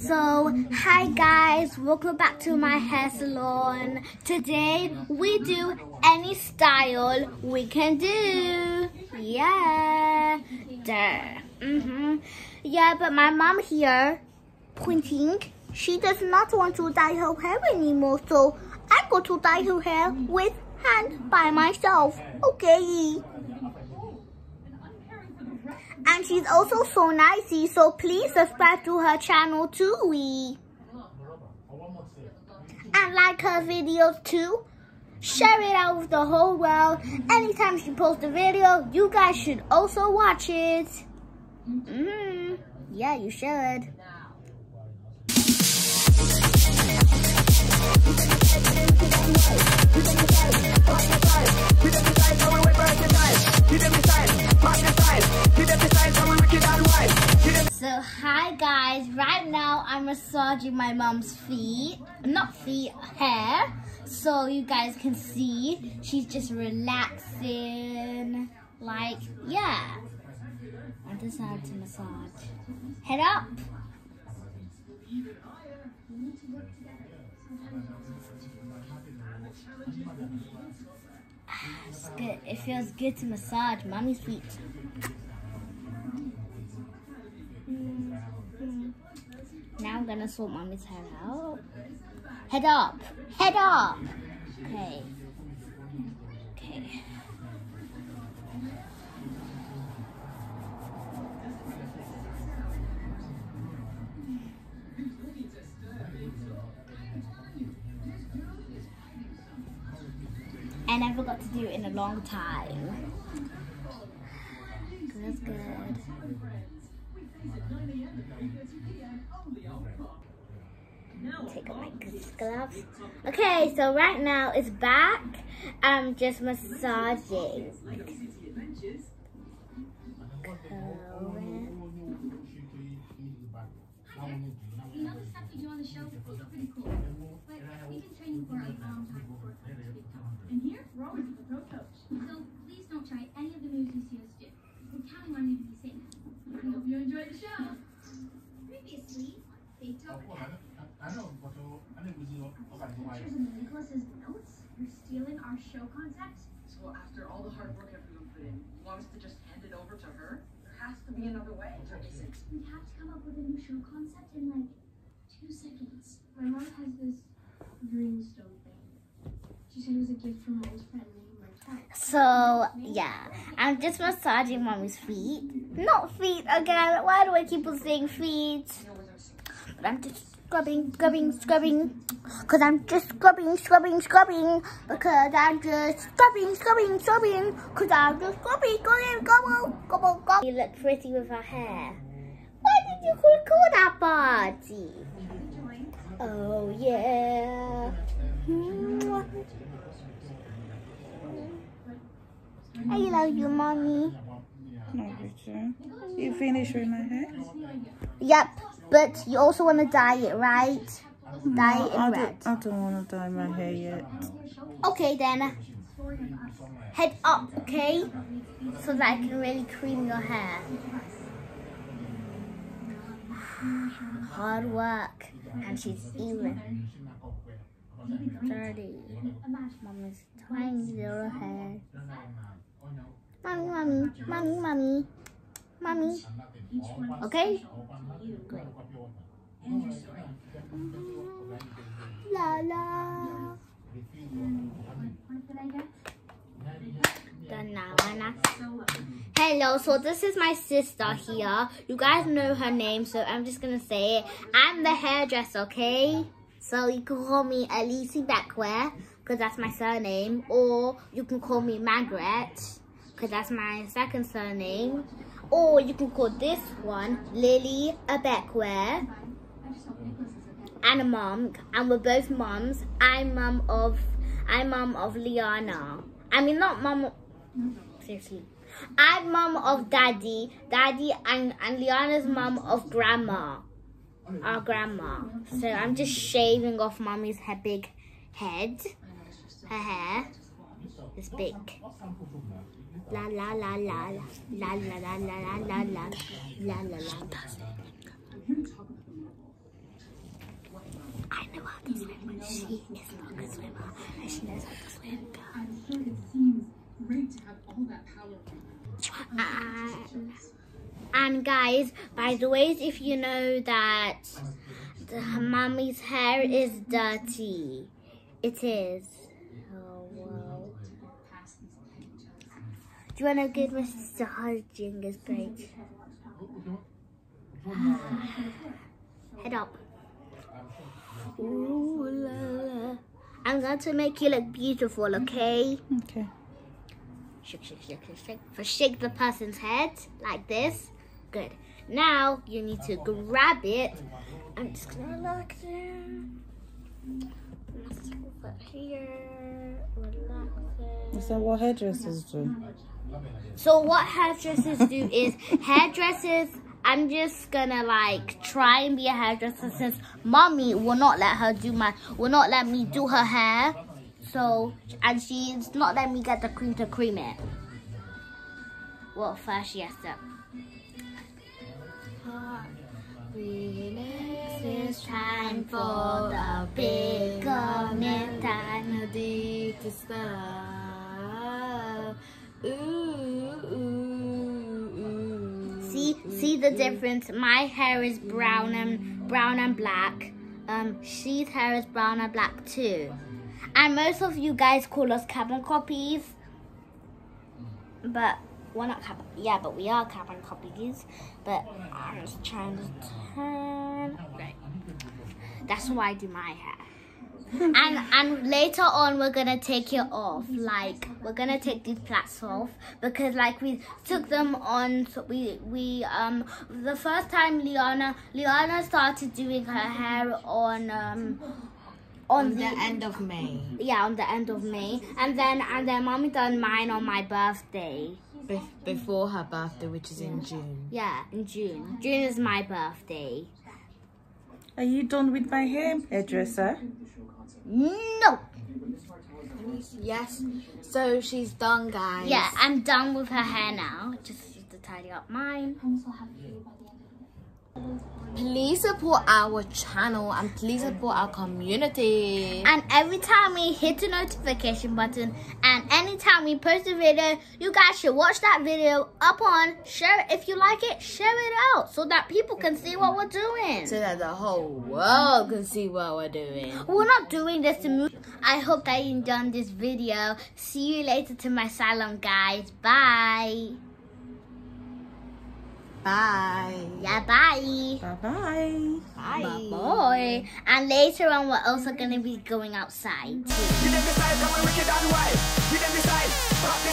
So, hi guys, welcome back to my hair salon. Today, we do any style we can do. Yeah. There. Yeah, but my mom here, pointing, she does not want to dye her hair anymore. So, I got to dye her hair with hand by myself. Okay. And she's also so nicey, so please subscribe to her channel too. And like her videos too. Share it out with the whole world. Anytime she posts a video, you guys should also watch it. Yeah, you should. So hi guys, right now I'm massaging my mom's feet, hair, so you guys can see she's just relaxing, like, yeah. I decided to massage. Head up. It's good. It feels good to massage mommy's feet. Now I'm gonna sort mommy's hair out. Head up, head up. Okay. Okay. I never got to do it in a long time. That's good. Take off my gloves. Okay, so right now it's back. I'm just massaging. Another stuff we do on the show is pretty cool. But we've been training for a long time before it gets done. And here, Robert's the pro coach. So please don't try any of the moves you see us do. We're counting on you to be safe. I hope you enjoyed the show. Previously, they talked about pictures in Nicholas's notes. You're stealing our show concept. So after all the hard work everyone put in, you want us to just hand it over to her? Has to be another way. We have to come up with a new show concept in like 2 seconds. My mom has this greenstone thing. She said it was a gift from my old friend named Mark. So yeah, I'm just massaging mommy's feet. Not feet again. Why do I keep on saying feet? But I'm just scrubbing. Because I'm just scrubbing. Because I'm just scrubbing. Because I'm just scrubbing. You look pretty with her hair. Why did you call that party? Oh, yeah. I love you, mommy. No, Richard. You finished with my hair? Yep. But you also want to dye it, right? No, dye it in red. I don't want to dye my hair yet. Okay, then. Head up, okay? So that I can really cream your hair. Hard work. And she's even. Dirty. Mommy's tiny little hair. Mommy. Okay? Great. La la. Done now, Anna. Hello, so this is my sister here. You guys know her name, so I'm just gonna say it. I'm the hairdresser, okay? So you can call me Alicia Beckwere, because that's my surname, or you can call me Margaret, because that's my second surname. Or you can call this one Lily Beckwere. And a mom. And we're both moms. I'm mom of Liana. I mean not mom, seriously. I'm mom of Daddy and Liana's mom of grandma. Our grandma. So I'm just shaving off mommy's big head. Her hair is big. La la la la la la la la la la la la la la la. She is not a good swimmer, and she knows how to swim. I'm sure it seems great to have all that power. And guys, by the way, if you know that her mummy's hair is dirty, it is. Oh, wow. Do you want to give Mr. Hodginger's page? Head up. Ooh, la, la. I'm going to make you look beautiful, okay? Okay. Shake, shake, shake, shake, shake. First, shake the person's head like this. Good. Now you need to grab it. I'm just going to look there. Let's move it here. Relax it. So what hairdressers do? So what hairdressers do is hairdressers... I'm just gonna like try and be a hairdresser since mommy will not let her do my will not let me do her hair, so and she's not letting me get the cream to cream it. Well, first she has to relax. It's time for the big moment and the day to start. See the difference? My hair is brown and black. She's hair is brown and black too. And most of you guys call us carbon copies, but we're not carbon. Yeah, but we are carbon copies. But I'm just trying to turn. Right. That's why I do my hair. and later on we're gonna take it off, like we're gonna take these plaits off, because like we took them on, so we the first time Liana started doing her hair on the end of May. Yeah, on the end of May, and then mommy done mine on my birthday. Before her birthday, which is in June. Yeah, in June. June is my birthday. Are you done with my hairdresser? No. Yes. So she's done, guys. Yeah, I'm done with her hair now. Just to tidy up mine. I'm so happy. Please support our channel and please support our community. And every time we hit the notification button and anytime we post a video, you guys should watch that video up on, share it. If you like it, share it out so that people can see what we're doing. So that the whole world can see what we're doing. We're not doing this to move. I hope that you enjoyed this video. See you later to my salon, guys. Bye. Bye. Yeah, bye. Bye bye. Bye. Bye boy. And later on, we're also gonna be going outside. Too.